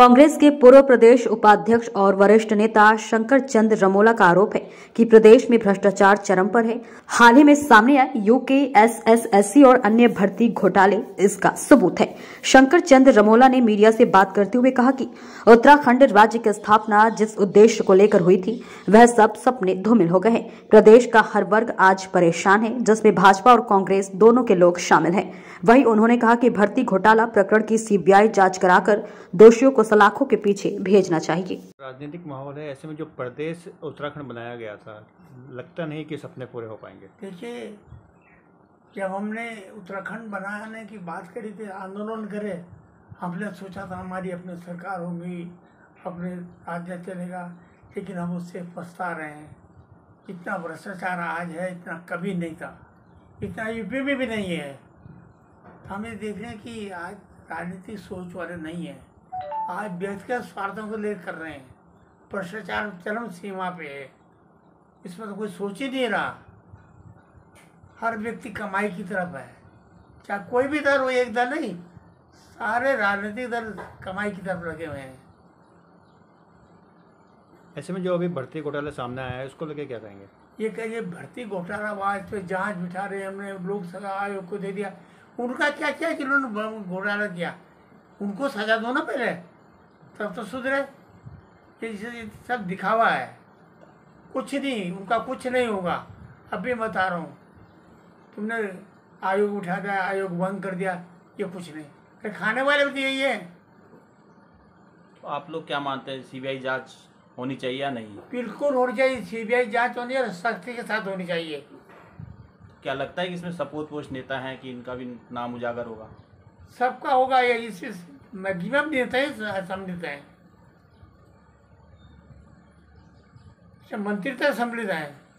कांग्रेस के पूर्व प्रदेश उपाध्यक्ष और वरिष्ठ नेता शंकर चंद रमोला का आरोप है कि प्रदेश में भ्रष्टाचार चरम पर है। हाल ही में सामने आए UKSSSC और अन्य भर्ती घोटाले इसका सबूत है। शंकर चंद रमोला ने मीडिया से बात करते हुए कहा कि उत्तराखंड राज्य की स्थापना जिस उद्देश्य को लेकर हुई थी वह सब सपने धूमिल हो गए हैं। प्रदेश का हर वर्ग आज परेशान है, जिसमें भाजपा और कांग्रेस दोनों के लोग शामिल है। वहीं उन्होंने कहा कि भर्ती घोटाला प्रकरण की CBI जांच कराकर दोषियों को सलाखों के पीछे भेजना चाहिए। राजनीतिक माहौल है, ऐसे में जो प्रदेश उत्तराखंड बनाया गया था, लगता नहीं कि सपने पूरे हो पाएंगे। देखिए, जब हमने उत्तराखंड बनाने की बात करी थी, आंदोलन करे, हमने सोचा था हमारी अपनी सरकार होगी, अपने राज्य चलेगा, लेकिन हम उससे पछता रहे हैं। इतना भ्रष्टाचार आज है, इतना कभी नहीं था, इतना यूपी में भी नहीं है। हमें देख रहे हैं कि आज राजनीतिक सोच वाले नहीं है, आज व्यक्तिगत स्वार्थों को लेकर कर रहे हैं। भ्रष्टाचार चरम सीमा पे है, इसमें तो कोई सोच ही नहीं रहा। हर व्यक्ति कमाई की तरफ है, चाहे कोई भी दल हो, एक दल नहीं, सारे राजनीतिक दल कमाई की तरफ लगे हुए हैं। ऐसे में जो अभी भर्ती घोटाला सामने आया है, उसको लेके क्या कहेंगे? ये कहिए भर्ती घोटाला वाज पे जांच बिठा रहे, हमने लोक सेवा आयोग को दे दिया, उनका क्या किया जिन्होंने घोटाला किया? उनको सजा दो ना पहले, तब तो सुधरे। ये सब दिखावा है, कुछ नहीं, उनका कुछ नहीं होगा। अब भी बता रहा हूँ, तुमने आयोग उठा दिया, आयोग बंद कर दिया, ये कुछ नहीं। अरे खाने वाले भी यही है। तो आप लोग क्या मानते हैं, CBI जांच होनी चाहिए या नहीं? बिल्कुल होनी चाहिए, CBI जांच होनी चाहिए और सख्ती के साथ होनी चाहिए। क्या लगता है कि इसमें सपूतपोष नेता हैं कि इनका भी नाम उजागर होगा? सबका होगा, या इसी मैक्सिमम नेता ही सम्मिलित हैं, मंत्री तक सम्मिलित हैं।